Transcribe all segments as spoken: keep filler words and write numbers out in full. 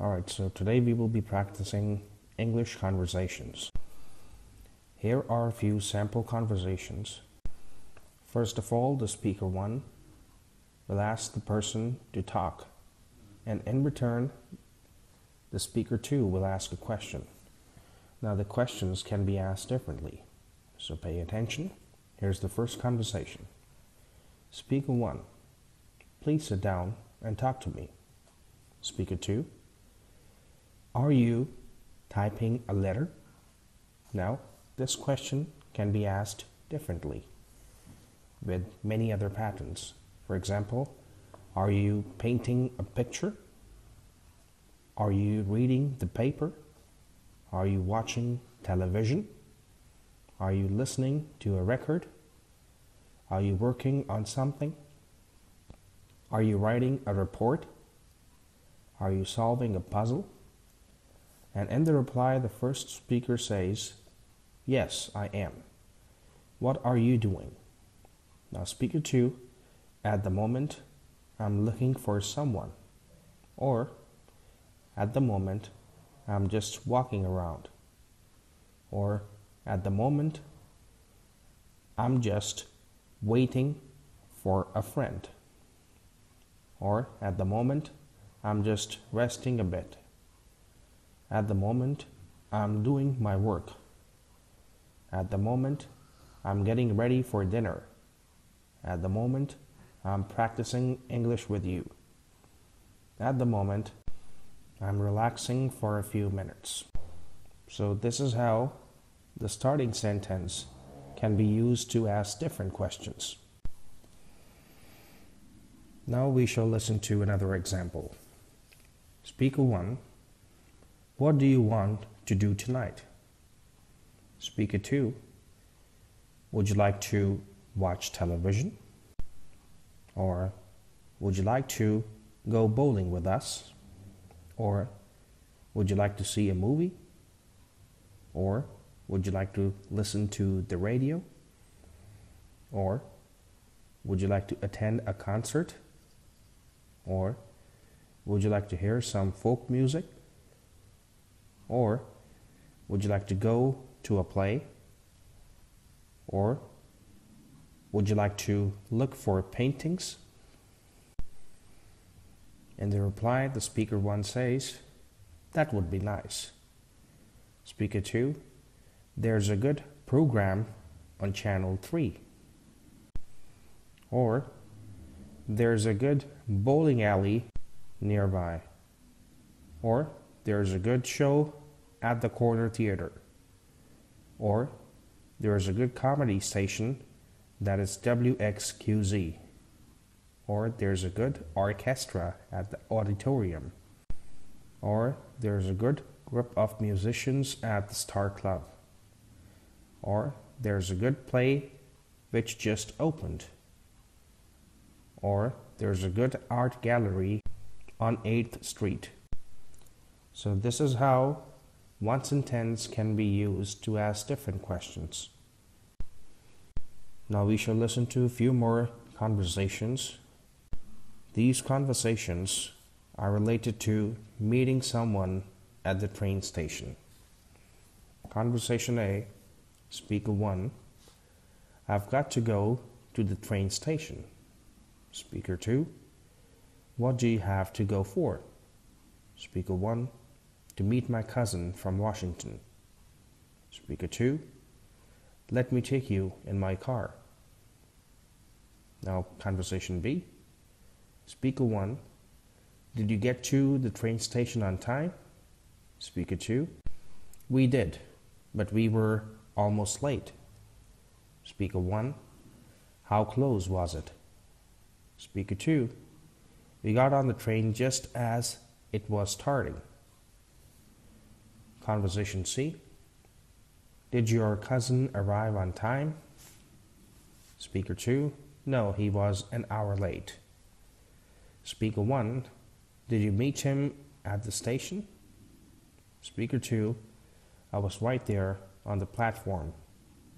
Alright, so today we will be practicing English conversations. Here are a few sample conversations. First of all, the speaker one will ask the person to talk, and in return, the speaker two will ask a question. Now the questions can be asked differently, so pay attention. Here's the first conversation. Speaker one, please sit down and talk to me. Speaker two, are you typing a letter? Now, this question can be asked differently with many other patterns. For example, are you painting a picture? Are you reading the paper? Are you watching television? Are you listening to a record? Are you working on something? Are you writing a report? Are you solving a puzzle? And in the reply, the first speaker says, yes, I am. What are you doing? Now, speaker two, at the moment, I'm looking for someone. Or, at the moment, I'm just walking around. Or, at the moment, I'm just waiting for a friend. Or, at the moment, I'm just resting a bit. At the moment, I'm doing my work. At the moment, I'm getting ready for dinner. At the moment, I'm practicing English with you. At the moment, I'm relaxing for a few minutes. So this is how the starting sentence can be used to ask different questions. Now we shall listen to another example. Speaker one, what do you want to do tonight? Speaker two, would you like to watch television? Or would you like to go bowling with us? Or would you like to see a movie? Or would you like to listen to the radio? Or would you like to attend a concert? Or would you like to hear some folk music? Or would you like to go to a play? Or would you like to look for paintings? In the reply, the speaker one says, that would be nice. Speaker two, there's a good program on channel three. Or, there's a good bowling alley nearby. Or, there's a good show at the corner theater. Or, there is a good comedy station that is W X Q Z. Or, there's a good orchestra at the auditorium. Or, there's a good group of musicians at the Star Club. Or, there's a good play which just opened. Or, there's a good art gallery on eighth street. So this is how one sentence can be used to ask different questions. Now we shall listen to a few more conversations. These conversations are related to meeting someone at the train station. Conversation A, speaker one, I've got to go to the train station. Speaker two, what do you have to go for? Speaker one, to meet my cousin from Washington. Speaker two, let me take you in my car. Now, conversation B. Speaker one, did you get to the train station on time? Speaker two, we did, but we were almost late. Speaker one, how close was it? Speaker two, we got on the train just as it was starting. Conversation C, did your cousin arrive on time? Speaker two, no, he was an hour late. Speaker one, did you meet him at the station? Speaker two, I was right there on the platform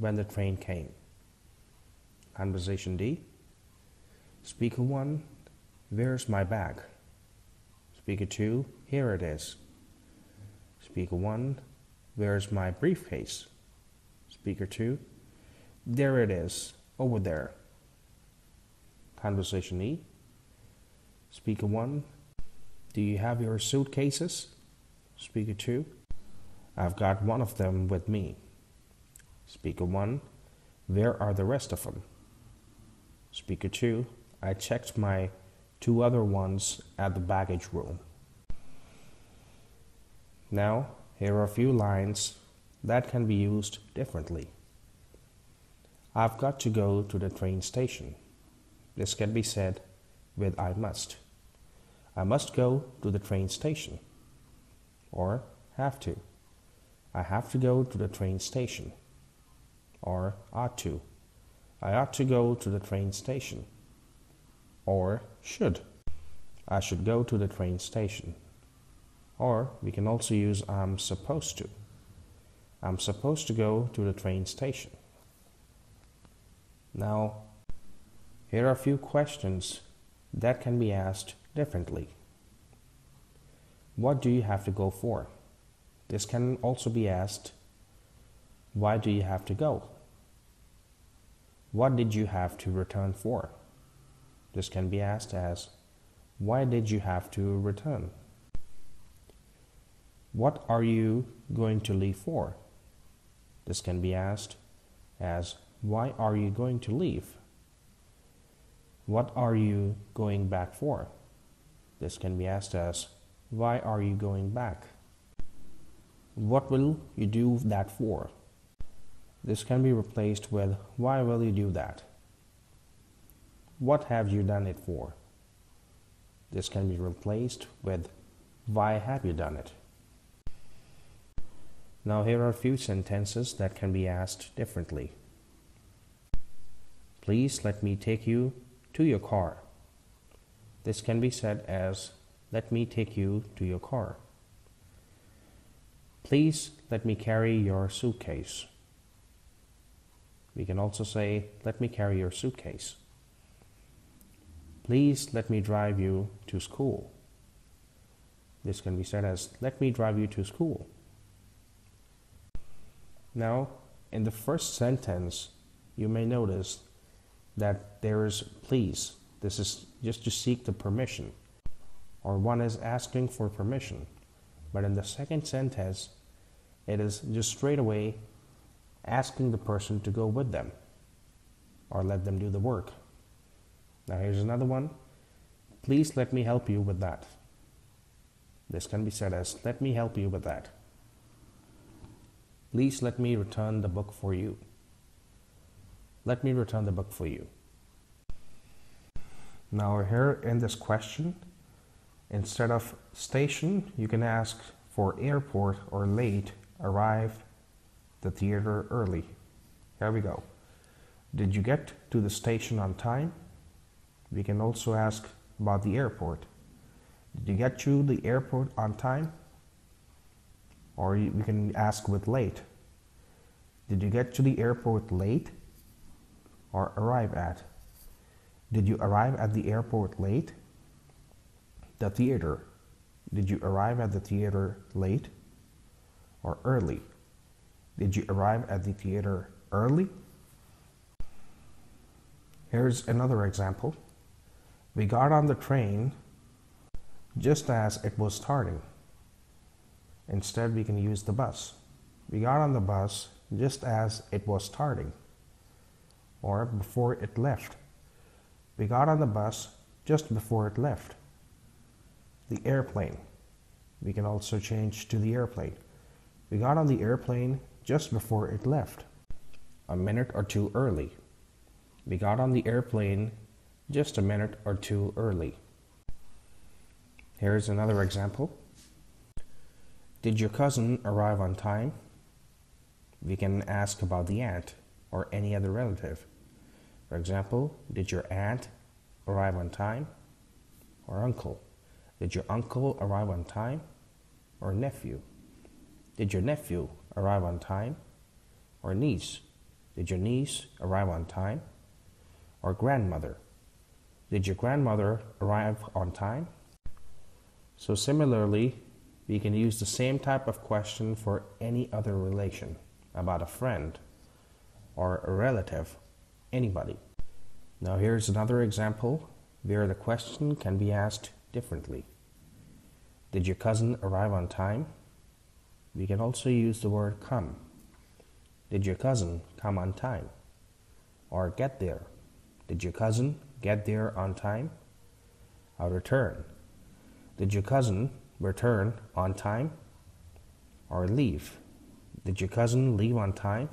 when the train came. Conversation D, Speaker one, where's my bag? Speaker two, here it is. Speaker one, where's my briefcase? Speaker two, there it is, over there. Conversation E, Speaker one, do you have your suitcases? Speaker two, I've got one of them with me. Speaker one, where are the rest of them? Speaker two, I checked my two other ones at the baggage room. Now, here are a few lines that can be used differently. I've got to go to the train station. This can be said with I must. I must go to the train station. Or have to. I have to go to the train station. Or ought to. I ought to go to the train station. Or should. I should go to the train station. Or we can also use I'm supposed to. I'm supposed to go to the train station. Now, here are a few questions that can be asked differently. What do you have to go for? This can also be asked, why do you have to go? What did you have to return for? This can be asked as, why did you have to return? What are you going to leave for? This can be asked as, why are you going to leave? What are you going back for? This can be asked as, why are you going back? What will you do that for? This can be replaced with, why will you do that? What have you done it for? This can be replaced with, why have you done it? Now here are a few sentences that can be asked differently. Please let me take you to your car. This can be said as, let me take you to your car. Please let me carry your suitcase. We can also say, let me carry your suitcase. Please let me drive you to school. This can be said as, let me drive you to school. Now, in the first sentence, you may notice that there is please. This is just to seek the permission, or one is asking for permission. But in the second sentence, it is just straight away asking the person to go with them or let them do the work. Now here's another one. Please let me help you with that. This can be said as, let me help you with that. Please let me return the book for you. Let me return the book for you. Now we're here in this question, instead of station, you can ask for airport or late, arrive the theater early. Here we go. Did you get to the station on time? We can also ask about the airport. Did you get to the airport on time? Or we can ask with late. Did you get to the airport late? Or arrive at. Did you arrive at the airport late? The theater. Did you arrive at the theater late or early? Did you arrive at the theater early? Here's another example. We got on the train just as it was starting. Instead, we can use the bus. We got on the bus just as it was starting. Or before it left. We got on the bus just before it left. The airplane. We can also change to the airplane. We got on the airplane just before it left. A minute or two early. We got on the airplane just a minute or two early. Here's another example. Did your cousin arrive on time? We can ask about the aunt or any other relative. For example, did your aunt arrive on time? Or uncle? Did your uncle arrive on time? Or nephew? Did your nephew arrive on time? Or niece? Did your niece arrive on time? Or grandmother? Did your grandmother arrive on time? So similarly, we can use the same type of question for any other relation, about a friend or a relative, anybody. Now here's another example where the question can be asked differently. Did your cousin arrive on time? We can also use the word come. Did your cousin come on time? Or get there. Did your cousin get there on time? Or return. Did your cousin return on time? Or leave. Did your cousin leave on time?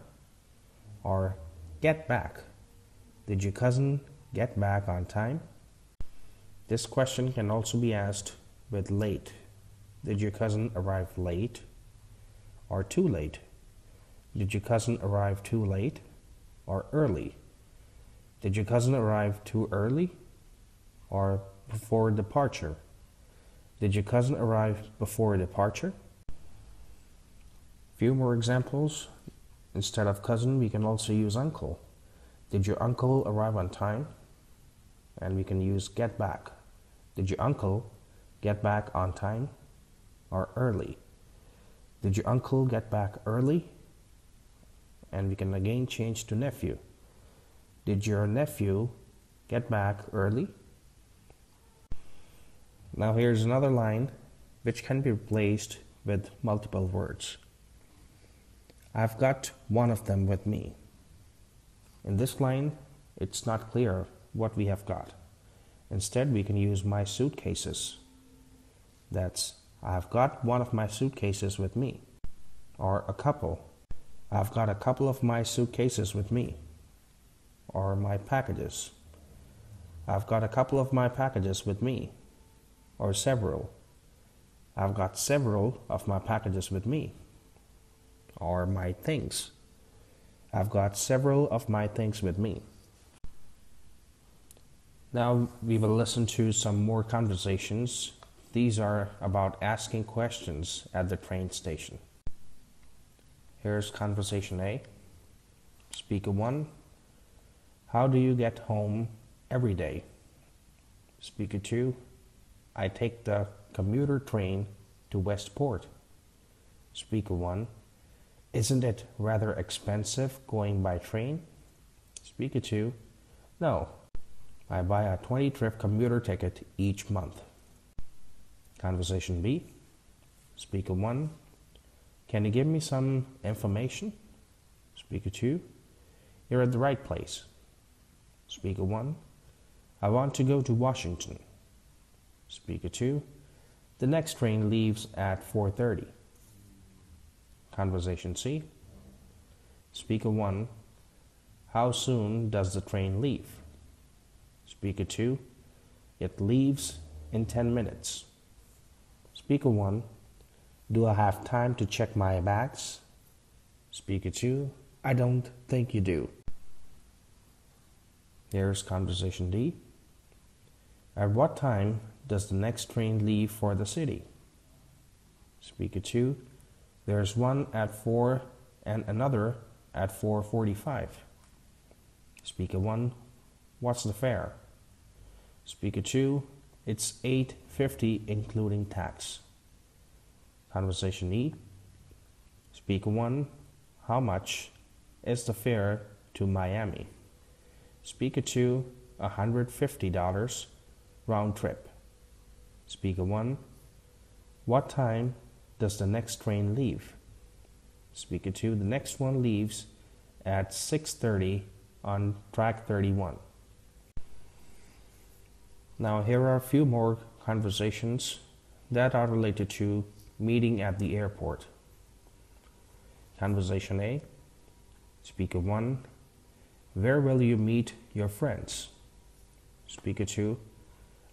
Or get back. Did your cousin get back on time? This question can also be asked with late. Did your cousin arrive late? Or too late? Did your cousin arrive too late? Or early? Did your cousin arrive too early? Or before departure? Did your cousin arrive before departure? Few more examples. Instead of cousin, we can also use uncle. Did your uncle arrive on time? And we can use get back. Did your uncle get back on time or early? Did your uncle get back early? And we can again change to nephew. Did your nephew get back early? Now here's another line which can be replaced with multiple words. I've got one of them with me. In this line, it's not clear what we have got. Instead, we can use my suitcases. That's, I've got one of my suitcases with me. Or a couple. I've got a couple of my suitcases with me. Or my packages. I've got a couple of my packages with me. Or several. I've got several of my packages with me. Or my things. I've got several of my things with me. Now we will listen to some more conversations. These are about asking questions at the train station. Here's conversation A. Speaker one. How do you get home every day? Speaker two. I take the commuter train to Westport. Speaker one. Isn't it rather expensive going by train? Speaker two. No. I buy a twenty-trip commuter ticket each month. Conversation B. Speaker one. Can you give me some information? Speaker two. You're at the right place. Speaker one. I want to go to Washington. Speaker two. The next train leaves at four thirty. Conversation C. Speaker one. How soon does the train leave? Speaker two. It leaves in ten minutes. Speaker one. Do I have time to check my bags? Speaker two. I don't think you do. Here's conversation D. At what time does the next train leave for the city? Speaker two. There's one at four and another at four forty-five. Speaker one. What's the fare? Speaker two. It's eight fifty including tax. Conversation E. Speaker one. How much is the fare to Miami? Speaker two. one hundred fifty dollars round trip. Speaker one. What time does the next train leave? Speaker two. The next one leaves at six thirty on track thirty-one. Now here are a few more conversations that are related to meeting at the airport. Conversation A. Speaker one. Where will you meet your friends? Speaker two.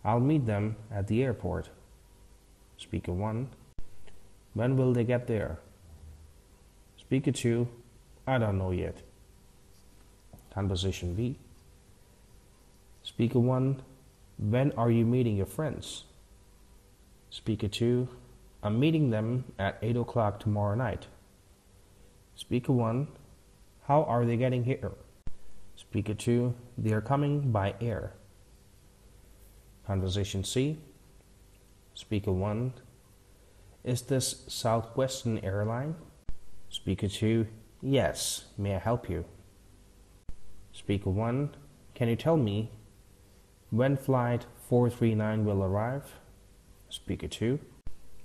I'll meet them at the airport. Speaker one. When will they get there? Speaker two. I don't know yet. Conversation B. Speaker one. When are you meeting your friends? Speaker two. I'm meeting them at eight o'clock tomorrow night. Speaker one. How are they getting here? Speaker two. They are coming by air. Conversation C. Speaker one, is this Southwestern airline? Speaker two, yes, may I help you? Speaker one, can you tell me when flight four three nine will arrive? Speaker two,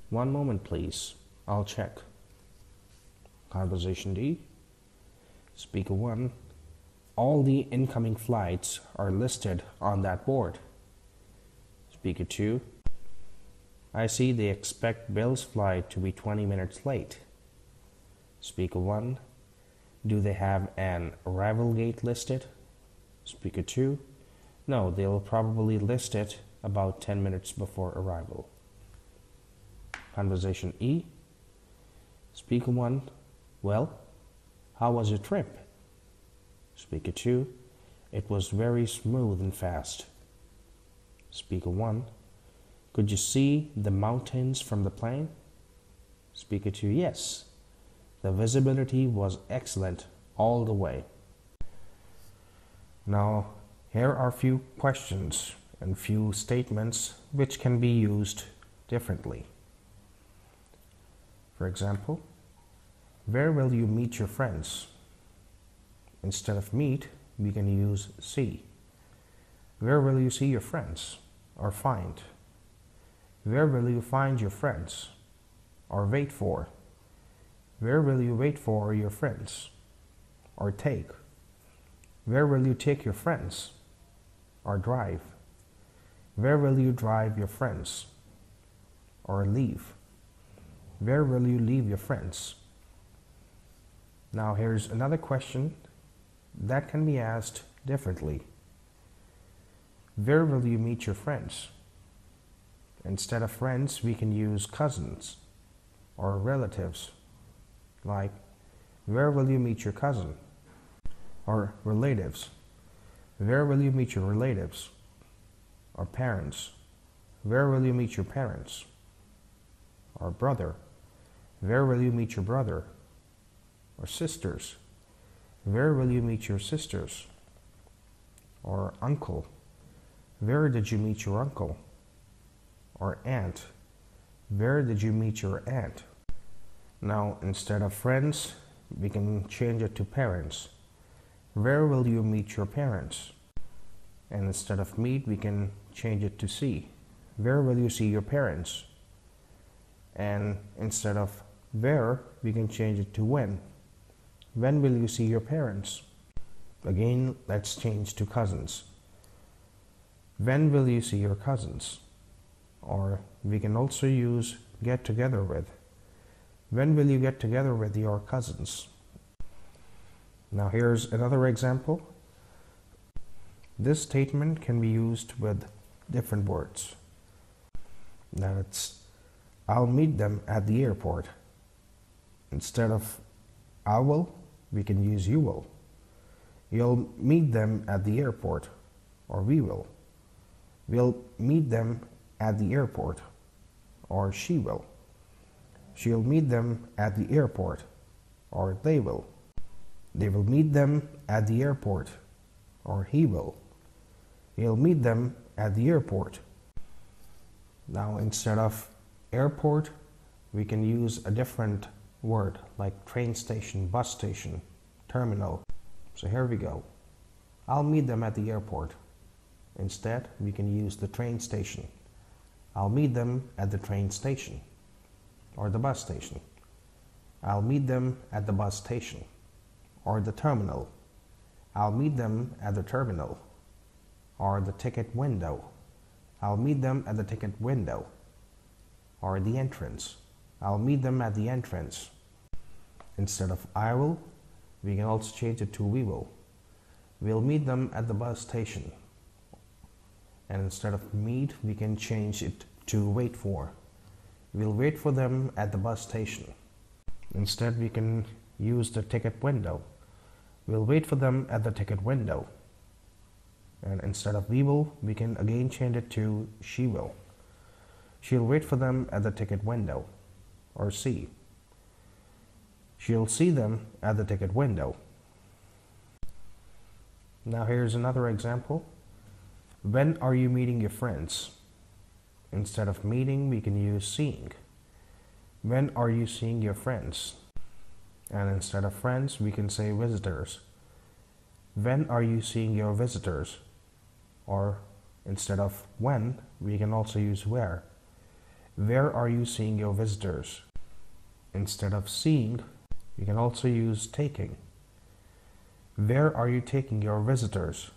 one moment please, I'll check. Conversation D. Speaker one, all the incoming flights are listed on that board. Speaker two, I see they expect Bill's flight to be twenty minutes late. Speaker one, do they have an arrival gate listed? Speaker two, no, they'll probably list it about ten minutes before arrival. Conversation E. Speaker one, well, how was your trip? Speaker two, it was very smooth and fast. Speaker one, could you see the mountains from the plane? Speaker two, yes. The visibility was excellent all the way. Now, here are few questions and few statements which can be used differently. For example, where will you meet your friends? Instead of meet, we can use see. Where will you see your friends? Or find. Where will you find your friends? Or wait for. Where will you wait for your friends? Or take. Where will you take your friends? Or drive. Where will you drive your friends? Or leave. Where will you leave your friends? Now here's another question that can be asked differently. Where will you meet your friends? Instead of friends, we can use cousins or relatives. Like, where will you meet your cousin? Or relatives. Where will you meet your relatives? Or parents. Where will you meet your parents? Or brother. Where will you meet your brother? Or sisters. Where will you meet your sisters? Or uncle. Where did you meet your uncle? Or aunt. Where did you meet your aunt? Now, instead of friends, we can change it to parents. Where will you meet your parents? And instead of meet, we can change it to see. Where will you see your parents? And instead of where, we can change it to when. When will you see your parents? Again, let's change to cousins. When will you see your cousins? Or we can also use get together with. When will you get together with your cousins? Now here's another example. This statement can be used with different words. Now it's, I'll meet them at the airport. Instead of I will, we can use you will. You'll meet them at the airport, or we will. We'll meet them at the airport, or she will. She'll meet them at the airport, or they will. They will meet them at the airport, or he will. He'll meet them at the airport. Now instead of airport, we can use a different word like train station, bus station, terminal. So here we go. I'll meet them at the airport. Instead, we can use the train station. I'll meet them at the train station, or the bus station. I'll meet them at the bus station, or the terminal. I'll meet them at the terminal, or the ticket window. I'll meet them at the ticket window, or the entrance. I'll meet them at the entrance. Instead of I will, we can also change it to we will. We'll meet them at the bus station. And instead of meet, we can change it to wait for. We'll wait for them at the bus station. Instead, we can use the ticket window. We'll wait for them at the ticket window. And instead of we will, we can again change it to she will. She'll wait for them at the ticket window, or see. She'll see them at the ticket window. Now here's another example. When are you meeting your friends? Instead of meeting, we can use seeing. When are you seeing your friends? And instead of friends, we can say visitors. When are you seeing your visitors? Or instead of when, we can also use where. Where are you seeing your visitors? Instead of seeing, we can also use taking. Where are you taking your visitors?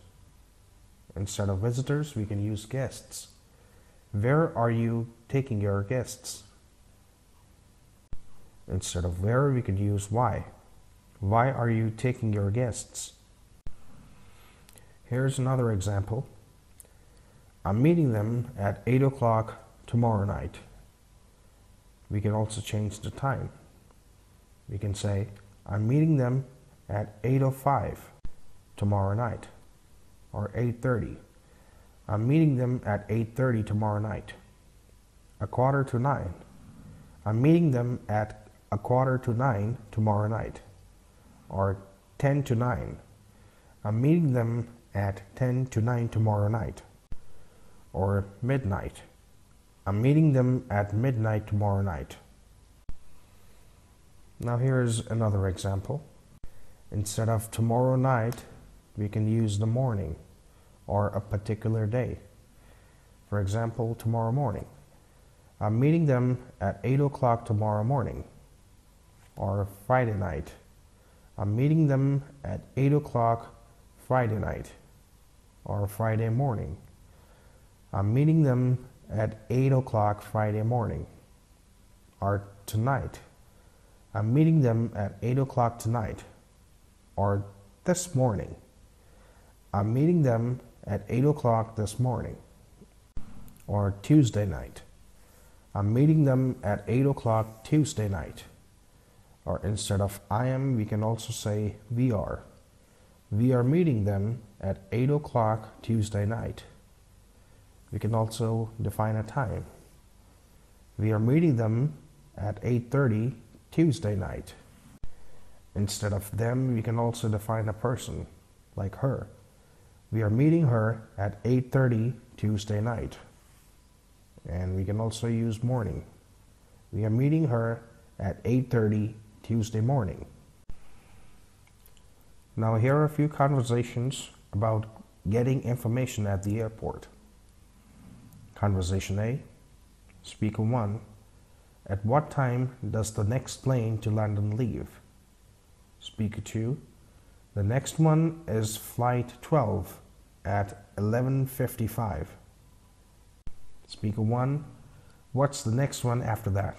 Instead of visitors, we can use guests. Where are you taking your guests? Instead of where, we can use why. Why are you taking your guests? Here's another example. I'm meeting them at eight o'clock tomorrow night. We can also change the time. We can say, I'm meeting them at eight oh five tomorrow night, or eight thirty. I'm meeting them at eight thirty tomorrow night. A quarter to nine. I'm meeting them at a quarter to nine tomorrow night, or ten to nine. I'm meeting them at ten to nine tomorrow night, or midnight. I'm meeting them at midnight tomorrow night. Now here's another example. Instead of tomorrow night, we can use the morning or a particular day. For example, tomorrow morning. I'm meeting them at eight o'clock tomorrow morning, or Friday night. I'm meeting them at eight o'clock Friday night, or Friday morning. I'm meeting them at eight o'clock Friday morning, or tonight. I'm meeting them at eight o'clock tonight, or this morning. I'm meeting them at eight o'clock this morning, or Tuesday night. I'm meeting them at eight o'clock Tuesday night. Or instead of I am, we can also say we are. We are meeting them at eight o'clock Tuesday night. We can also define a time. We are meeting them at eight thirty Tuesday night. Instead of them, we can also define a person, like her. We are meeting her at eight thirty Tuesday night. And we can also use morning. We are meeting her at eight thirty Tuesday morning. Now here are a few conversations about getting information at the airport. Conversation A. Speaker one. At what time does the next plane to London leave? Speaker two. The next one is flight twelve at eleven fifty-five. Speaker one, what's the next one after that?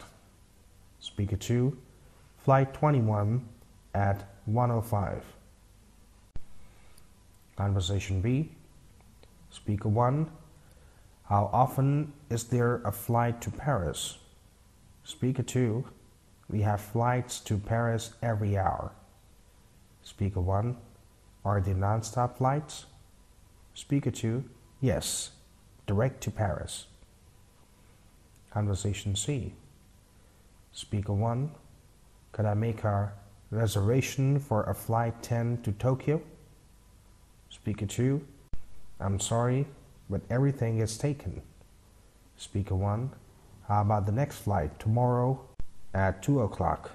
Speaker two, flight twenty-one at one oh five. Conversation B, Speaker one, how often is there a flight to Paris? Speaker two, we have flights to Paris every hour. Speaker one, are they non-stop flights? Speaker two, yes, direct to Paris. Conversation C. Speaker one, could I make a reservation for a flight ten to Tokyo? Speaker two, I'm sorry, but everything is taken. Speaker one, how about the next flight tomorrow at two o'clock?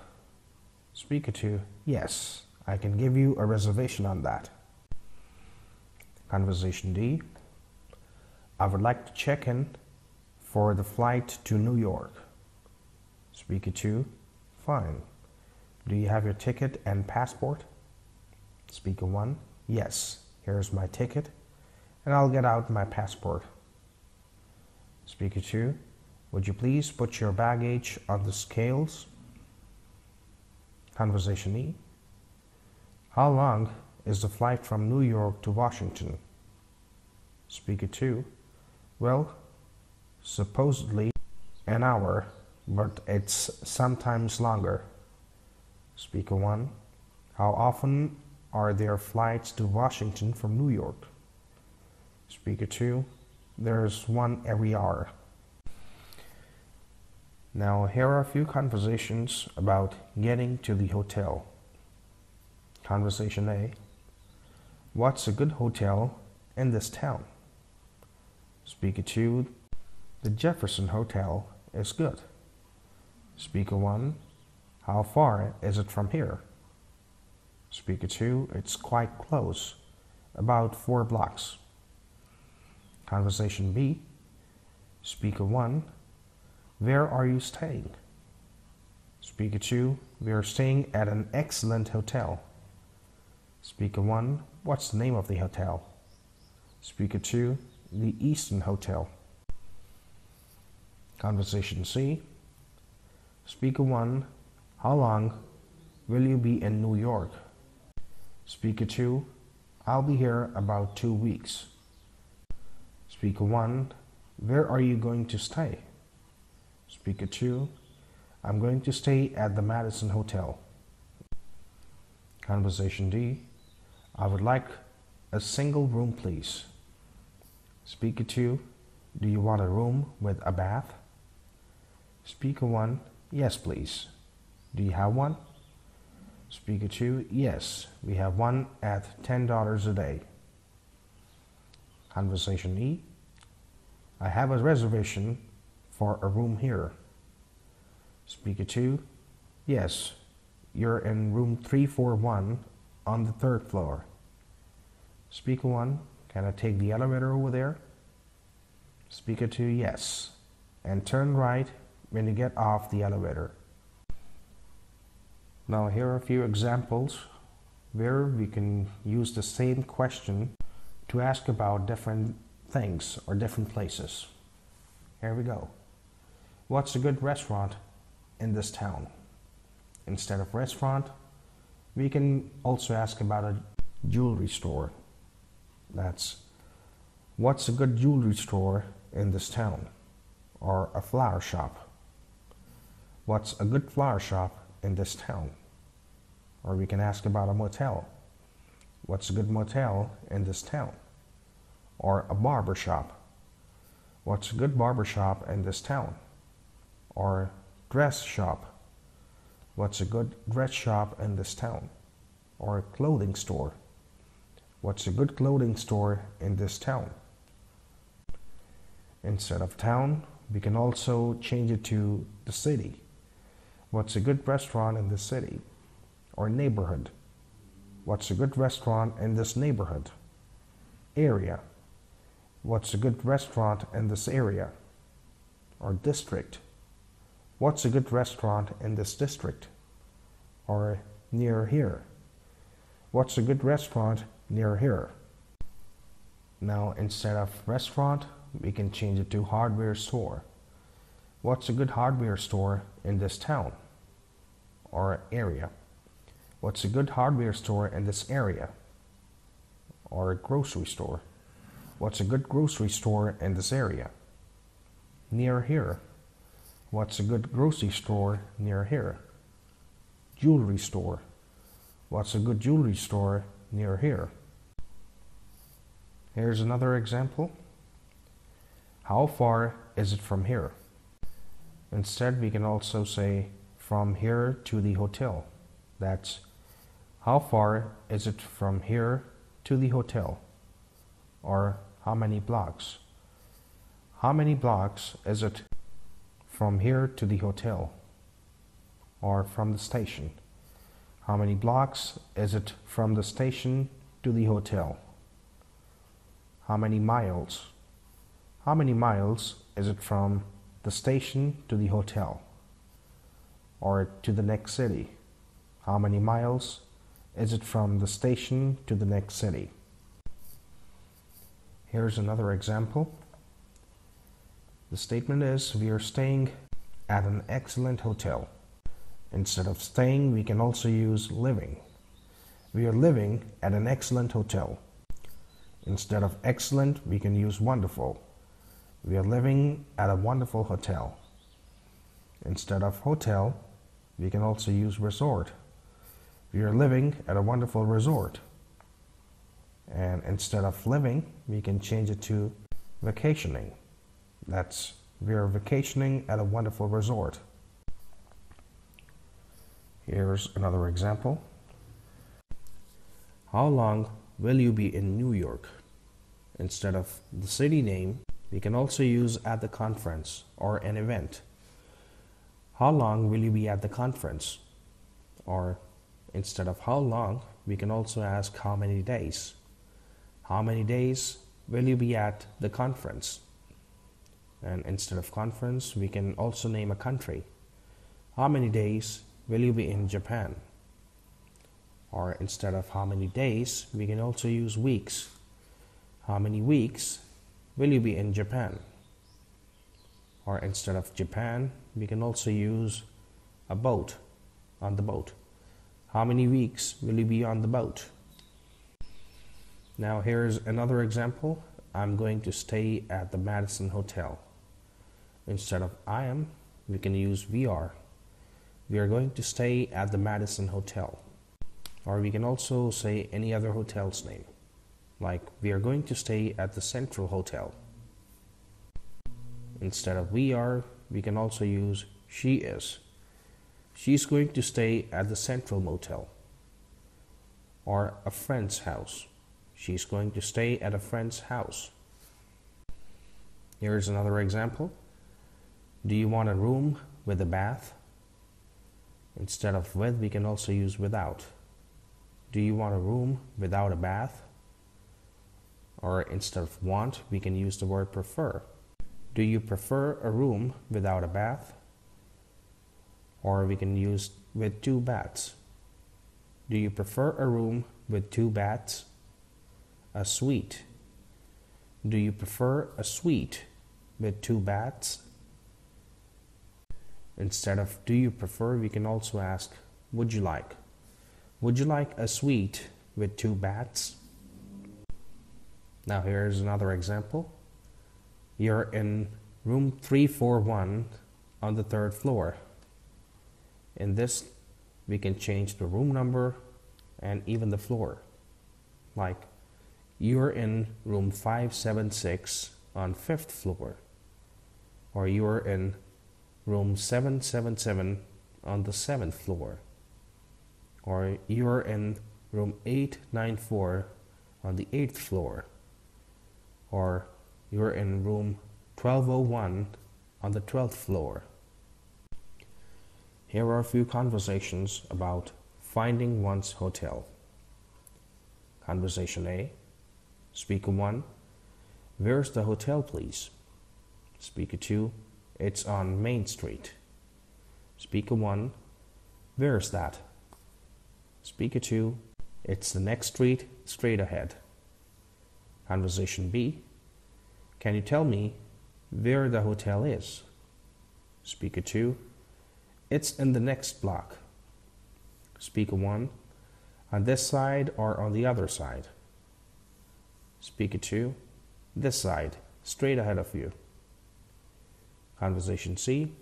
Speaker two, yes, I can give you a reservation on that. Conversation D, I would like to check in for the flight to New York. Speaker two, fine. Do you have your ticket and passport? Speaker one, yes, here's my ticket, and I'll get out my passport. Speaker two, would you please put your baggage on the scales? Conversation E, how long is the flight from New York to Washington? Speaker two, well, supposedly an hour, but it's sometimes longer. Speaker one, how often are there flights to Washington from New York? Speaker two, there's one every hour. Now here are a few conversations about getting to the hotel. Conversation A, what's a good hotel in this town? Speaker two, The Jefferson Hotel is good. Speaker one, how far is it from here? Speaker two, it's quite close, about four blocks. Conversation B, Speaker one, where are you staying? Speaker two, we are staying at an excellent hotel. Speaker one, what's the name of the hotel? Speaker two, the Eastern Hotel. Conversation C, Speaker one, how long will you be in New York? Speaker two, I'll be here about two weeks. Speaker one, where are you going to stay? Speaker two, I'm going to stay at the Madison Hotel. Conversation D, I would like a single room, please. Speaker two, do you want a room with a bath? Speaker one, yes, please. Do you have one? Speaker two, yes, we have one at ten dollars a day. Conversation E, I have a reservation for a room here. Speaker two, yes, you're in room three four one on the third floor. Speaker one, can I take the elevator over there? Speaker two, yes, and turn right when you get off the elevator. Now here are a few examples where we can use the same question to ask about different things or different places. Here we go. What's a good restaurant in this town? Instead of restaurant, we can also ask about a jewelry store. That's, what's a good jewelry store in this town? Or a flower shop. What's a good flower shop in this town? Or we can ask about a motel. What's a good motel in this town? Or a barber shop. What's a good barber shop in this town? Or dress shop. What's a good dress shop in this town? Or a clothing store. What's a good clothing store in this town? Instead of town, we can also change it to the city. What's a good restaurant in this city? Or neighborhood. What's a good restaurant in this neighborhood? Area. What's a good restaurant in this area? Or district. What's a good restaurant in this district? Or near here. What's a good restaurant near here? Now instead of restaurant, we can change it to hardware store. What's a good hardware store in this town? Or area. What's a good hardware store in this area? Or a grocery store. What's a good grocery store in this area? Near here. What's a good grocery store near here? Jewelry store. What's a good jewelry store near here? Here's another example. How far is it from here? Instead, we can also say from here to the hotel. That's, how far is it from here to the hotel? Or how many blocks? How many blocks is it from here to the hotel? Or from the station? How many blocks is it from the station to the hotel? How many miles? How many miles is it from the station to the hotel? Or to the next city? How many miles is it from the station to the next city? Here's another example. The statement is, we are staying at an excellent hotel. Instead of staying, we can also use living. We are living at an excellent hotel. Instead of excellent, we can use wonderful. We are living at a wonderful hotel. Instead of hotel, we can also use resort. We are living at a wonderful resort. And instead of living, we can change it to vacationing. That's, we are vacationing at a wonderful resort. Here's another example. How long will you be in New York? Instead of the city name, We can also use at the conference or an event. How long will you be at the conference? Or instead of how long, we can also ask how many days. How many days will you be at the conference? And instead of conference, we can also name a country. How many days will you be in Japan? Or instead of how many days, we can also use weeks. How many weeks will you be in Japan? Or instead of Japan, we can also use a boat, on the boat. How many weeks will you be on the boat? Now here's another example. I'm going to stay at the Madison Hotel. Instead of I am, we can use we are. We are going to stay at the Madison Hotel. Or we can also say any other hotel's name. Like, we are going to stay at the Central Hotel. Instead of we are, we can also use she is. She's going to stay at the Central Motel. Or a friend's house. She's going to stay at a friend's house. Here's another example. Do you want a room with a bath? Instead of with, we can also use without. Do you want a room without a bath? Or instead of want, we can use the word prefer. Do you prefer a room without a bath? Or we can use with two baths. Do you prefer a room with two baths? A suite. Do you prefer a suite with two baths? Instead of do you prefer, we can also ask would you like? Would you like a suite with two baths? Now here's another example. You're in room three four one on the third floor. In this, we can change the room number and even the floor. Like, you're in room five seven six on fifth floor. Or you're in room seven seven seven on the seventh floor. Or you're in room eight nine four on the eighth floor. Or you're in room twelve oh one on the twelfth floor. Here are a few conversations about finding one's hotel. Conversation A. Speaker one. Where's the hotel, please? Speaker two. It's on Main Street. Speaker one. Where's that? Speaker two. It's the next street straight ahead. Conversation B. Can you tell me where the hotel is? Speaker two. It's in the next block. Speaker one, on this side or on the other side? Speaker two, this side, straight ahead of you. Conversation C,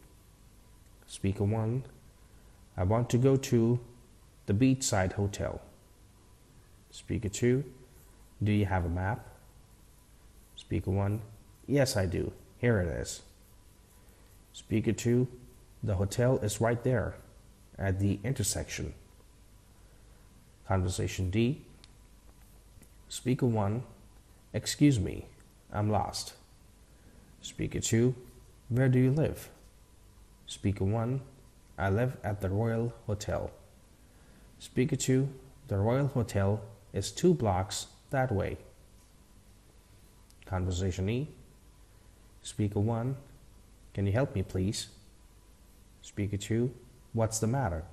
Speaker one, I want to go to the Beachside Hotel. Speaker two, do you have a map? Speaker one, yes I do, here it is. Speaker two, the hotel is right there at the intersection. Conversation D. Speaker one. Excuse me, I'm lost. Speaker two. Where do you live? Speaker one. I live at the Royal Hotel. Speaker two. The Royal Hotel is two blocks that way. Conversation E. Speaker one. Can you help me, please? Speaker two, what's the matter?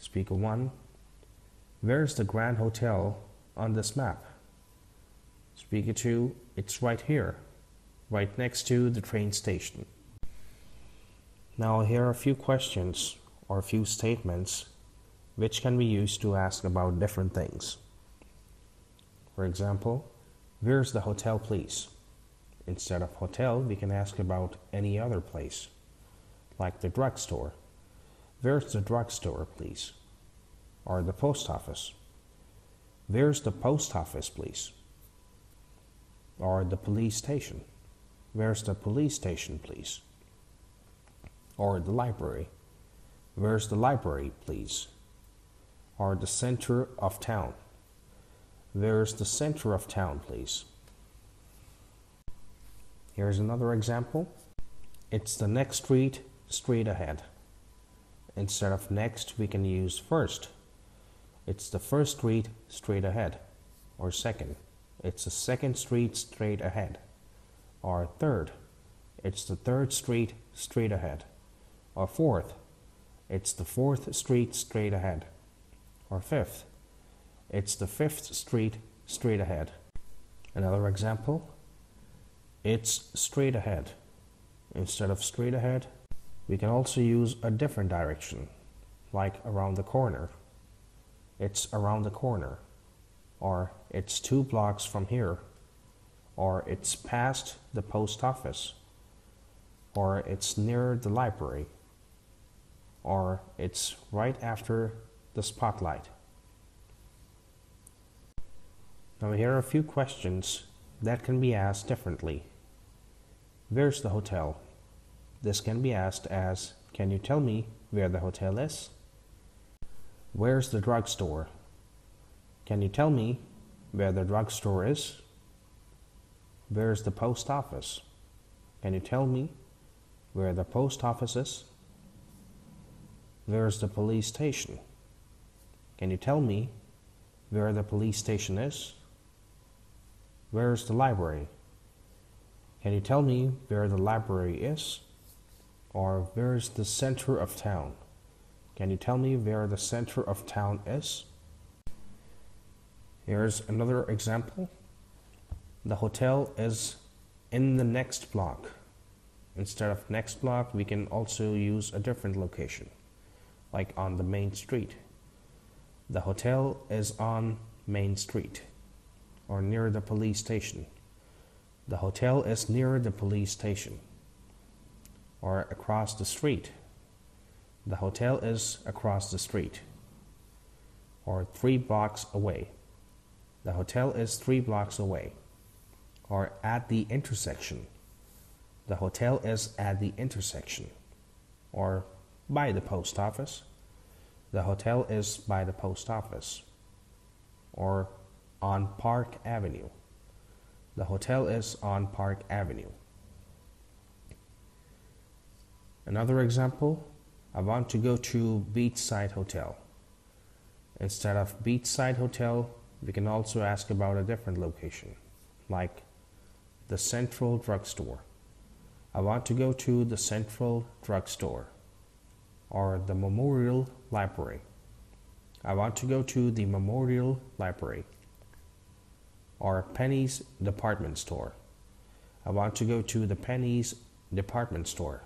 Speaker one, where's the Grand Hotel on this map? Speaker two, it's right here, right next to the train station. Now here are a few questions or a few statements which can be used to ask about different things. For example, where's the hotel, please? Instead of hotel, we can ask about any other place. Like the drugstore. Where's the drugstore, please? Or the post office. Where's the post office, please? Or the police station. Where's the police station, please? Or the library. Where's the library, please? Or the center of town. Where's the center of town, please? Here's another example. It's the next street straight ahead. Instead of next, we can use first. It's the first street straight ahead. Or second, it's the second street straight ahead. Or third, it's the third street straight ahead. Or fourth, it's the fourth street straight ahead. Or fifth, it's the fifth street straight ahead. Another example, it's straight ahead. Instead of straight ahead, we can also use a different direction, like around the corner. It's around the corner, or it's two blocks from here, or it's past the post office, or it's near the library, or it's right after the spotlight. Now here are a few questions that can be asked differently. Where's the hotel? This can be asked as, can you tell me where the hotel is? Where's the drugstore? Can you tell me where the drugstore is? Where's the post office? Can you tell me where the post office is? Where's the police station? Can you tell me where the police station is? Where's the library? Can you tell me where the library is? Or where's the center of town? Can you tell me where the center of town is? Here's another example. The hotel is in the next block. Instead of next block, we can also use a different location, like on the main street. The hotel is on Main Street, or near the police station. The hotel is near the police station, or across the street. The hotel is across the street, or three blocks away. The hotel is three blocks away, or at the intersection. The hotel is at the intersection, or by the post office. The hotel is by the post office, or on Park Avenue. The hotel is on Park Avenue. Another example, I want to go to Beachside Hotel. Instead of Beachside Hotel, we can also ask about a different location, like the Central Drugstore. I want to go to the Central Drugstore, or the Memorial Library. I want to go to the Memorial Library. Or Penny's Department Store. I want to go to the Penny's Department Store.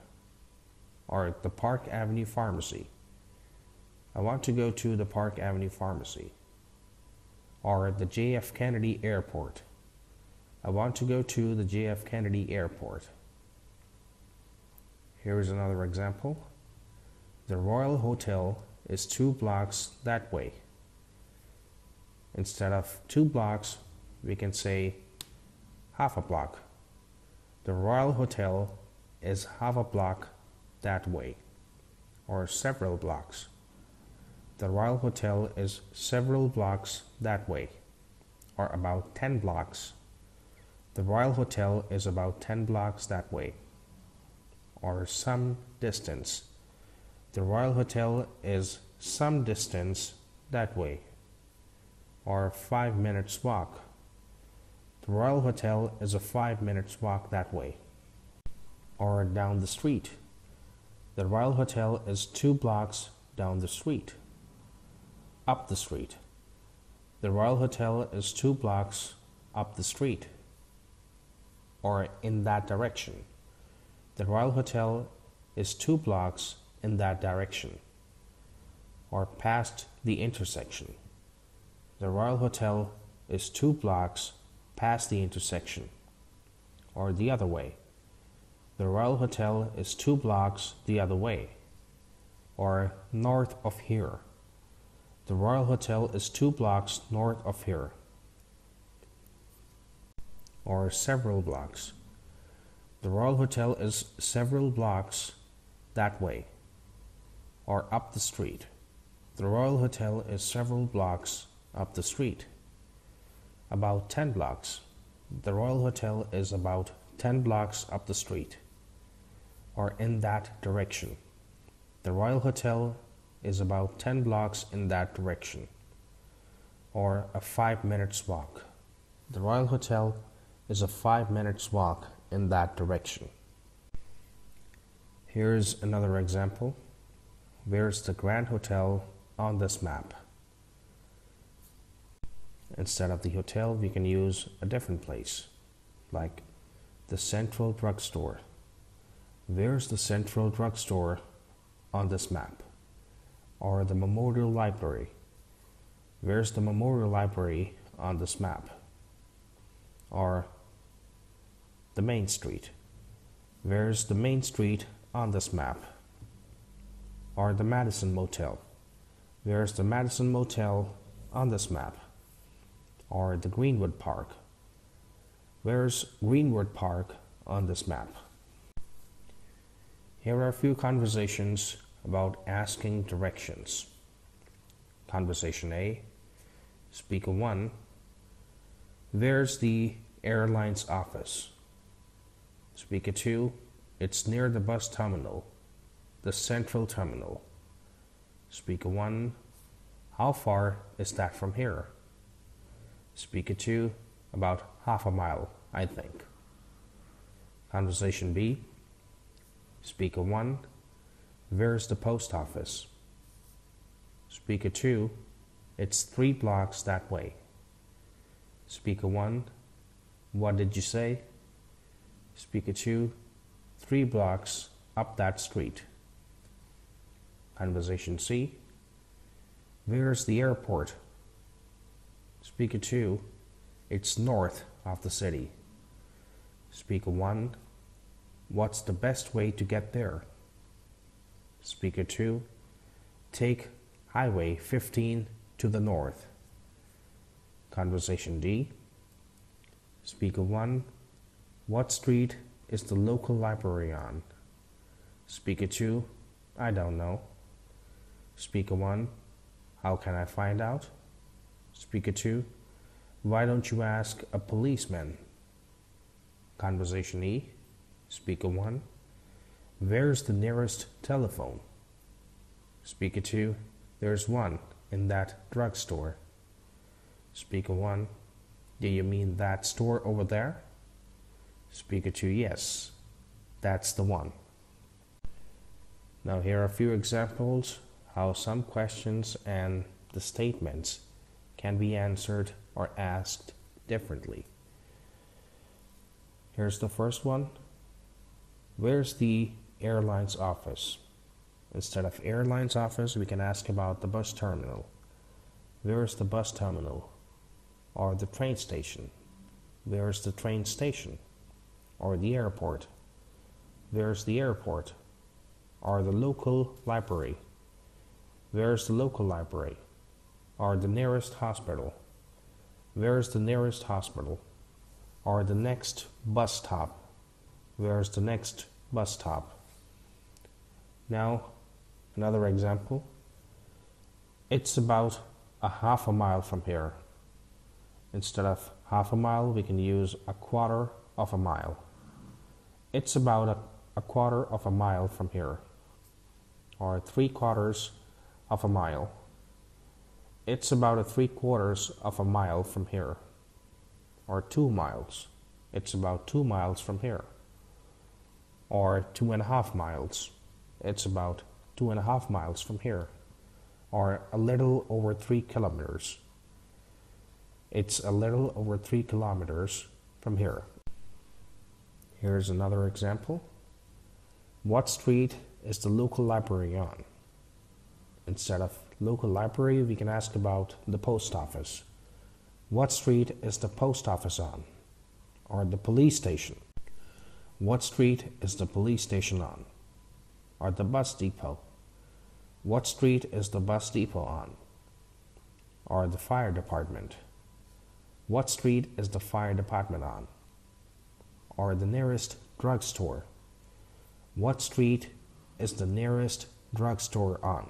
Or the Park Avenue Pharmacy. I want to go to the Park Avenue Pharmacy. Or the J F Kennedy Airport. I want to go to the J F Kennedy Airport. Here is another example. The Royal Hotel is two blocks that way. Instead of two blocks, we can say half a block. The Royal Hotel is half a block that way, or several blocks. The Royal Hotel is several blocks that way, or about ten blocks. The Royal Hotel is about ten blocks that way, or some distance. The Royal Hotel is some distance that way, or five minutes walk. The Royal Hotel is a five minutes walk that way, or down the street. The Royal Hotel is two blocks down the street, up the street. The Royal Hotel is two blocks up the street, or in that direction. The Royal Hotel is two blocks in that direction, or past the intersection. The Royal Hotel is two blocks past the intersection, or the other way. The Royal Hotel is two blocks the other way, or north of here. The Royal Hotel is two blocks north of here, or several blocks. The Royal Hotel is several blocks that way, or up the street. The Royal Hotel is several blocks up the street. About ten blocks. The Royal Hotel is about ten blocks up the street, or in that direction. The Royal Hotel is about ten blocks in that direction, or a five minutes walk. The Royal Hotel is a five minutes walk in that direction. Here's another example. Where's the Grand Hotel on this map? Instead of the hotel, we can use a different place, like the Central Drugstore. Where's the Central Drugstore on this map? Or the Memorial Library. Where's the Memorial Library on this map? Or the Main Street. Where's the Main Street on this map? Or the Madison Motel. Where's the Madison Motel on this map? Or the Greenwood Park. Where's Greenwood Park on this map? Here are a few conversations about asking directions. Conversation A. Speaker one. Where's the airline's office? Speaker two. It's near the bus terminal, the central terminal. Speaker one. How far is that from here? Speaker two. About half a mile, I think. Conversation B. Speaker one. Where's the post office? Speaker two. It's three blocks that way. Speaker one. What did you say? Speaker two. Three blocks up that street. Conversation C. Where's the airport? Speaker two. It's north of the city. Speaker one. What's the best way to get there? Speaker two. Take Highway fifteen to the north. Conversation D. Speaker one. What street is the local library on? Speaker two. I don't know. Speaker one. How can I find out? Speaker two. Why don't you ask a policeman? Conversation E. Speaker one. Where's the nearest telephone? Speaker two. There's one in that drugstore. Speaker one. Do you mean that store over there? Speaker two. Yes, that's the one. Now here are a few examples how some questions and the statements can be answered or asked differently. Here's the first one. Where's the airline's office? Instead of airline's office, we can ask about the bus terminal. Where's the bus terminal? Or the train station? Where's the train station? Or the airport? Where's the airport? Or the local library? Where's the local library? Or the nearest hospital? Where's the nearest hospital? Or the next bus stop? Where's the next bus stop? Now, another example. It's about a half a mile from here. Instead of half a mile, we can use a quarter of a mile. It's about a, a quarter of a mile from here. Or three quarters of a mile. It's about a three quarters of a mile from here. Or two miles. It's about two miles from here. Or two and a half miles. It's about two and a half miles from here. Or a little over three kilometers. It's a little over three kilometers from here. Here's another example. What street is the local library on? Instead of local library, we can ask about the post office. What street is the post office on? Or the police station? What street is the police station on? Or the bus depot? What street is the bus depot on? Or the fire department? What street is the fire department on? Or the nearest drugstore? What street is the nearest drugstore on?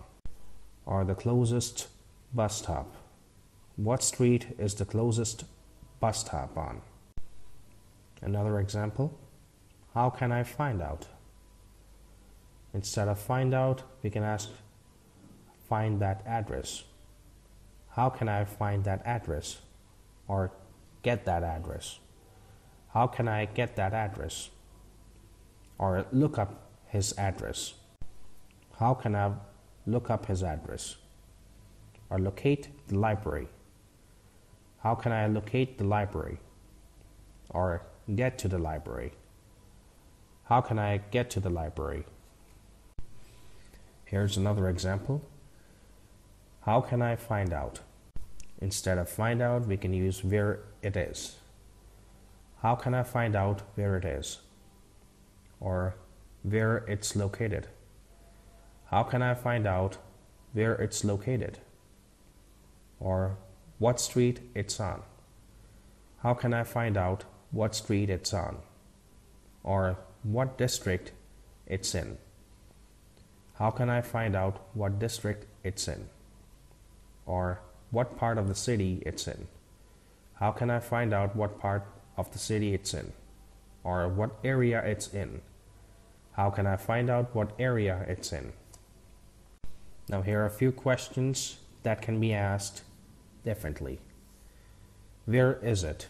Or the closest bus stop? What street is the closest bus stop on? Another example. how can I find out? Instead of find out, we can ask find that address. How can I find that address? Or get that address. How can I get that address? Or look up his address. How can I look up his address? Or locate the library. How can I locate the library? Or get to the library. How can I get to the library? Here's another example. How can I find out? Instead of find out, we can use where it is. How can I find out where it is? Or where it's located. How can I find out where it's located? Or what street it's on. How can I find out what street it's on? Or what district it's in. How can I find out what district it's in? Or what part of the city it's in. How can I find out what part of the city it's in? Or what area it's in. How can I find out what area it's in? Now here are a few questions that can be asked differently. Where is it?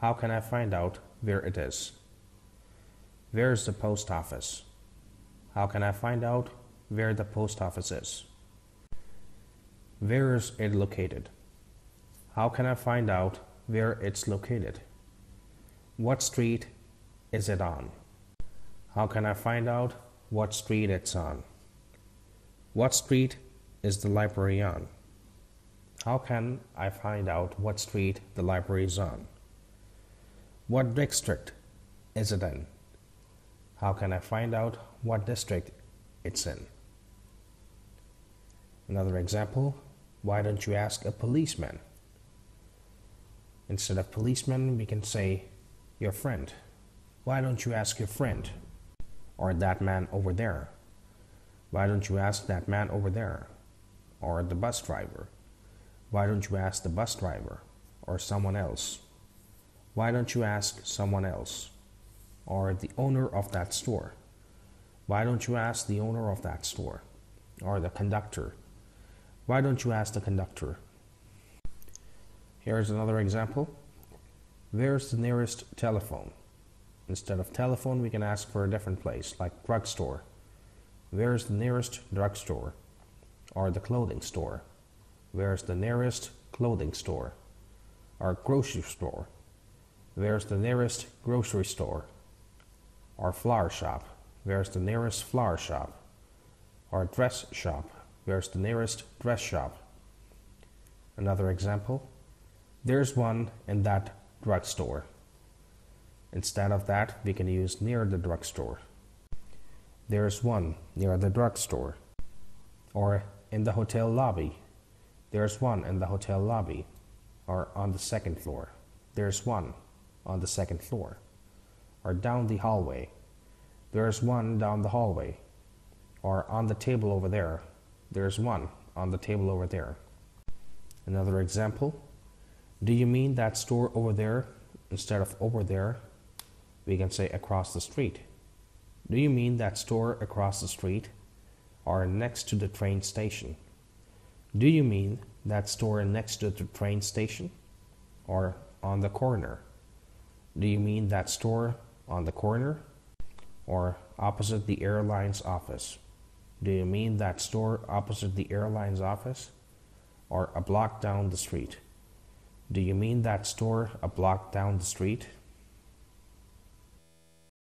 How can I find out where it is? Where is the post office? How can I find out where the post office is? Where is it located? How can I find out where it's located? What street is it on? How can I find out what street it's on? What street is the library on? How can I find out what street the library is on? What district is it in? How can I find out what district it's in? Another example, why don't you ask a policeman? Instead of policeman, we can say your friend. Why don't you ask your friend? Or that man over there. Why don't you ask that man over there? Or the bus driver. Why don't you ask the bus driver? Or someone else. Why don't you ask someone else? Or the owner of that store. Why don't you ask the owner of that store? Or the conductor. Why don't you ask the conductor? Here's another example. Where's the nearest telephone? Instead of telephone, we can ask for a different place, like drugstore. Where's the nearest drugstore? Or the clothing store. Where's the nearest clothing store? Or grocery store. Where's the nearest grocery store? Or flower shop. Where's the nearest flower shop? Or dress shop. Where's the nearest dress shop? Another example. There's one in that drugstore. Instead of that, we can use near the drugstore. There's one near the drugstore. Or in the hotel lobby. There's one in the hotel lobby. Or on the second floor. There's one on the second floor. Or down the hallway. There's one down the hallway. Or on the table over there. There's one on the table over there. Another example. Do you mean that store over there? Instead of over there, we can say across the street. Do you mean that store across the street? Or next to the train station? Do you mean that store next to the train station? Or on the corner? Do you mean that store on the corner? Or opposite the airline's office? Do you mean that store opposite the airline's office? Or a block down the street? Do you mean that store a block down the street?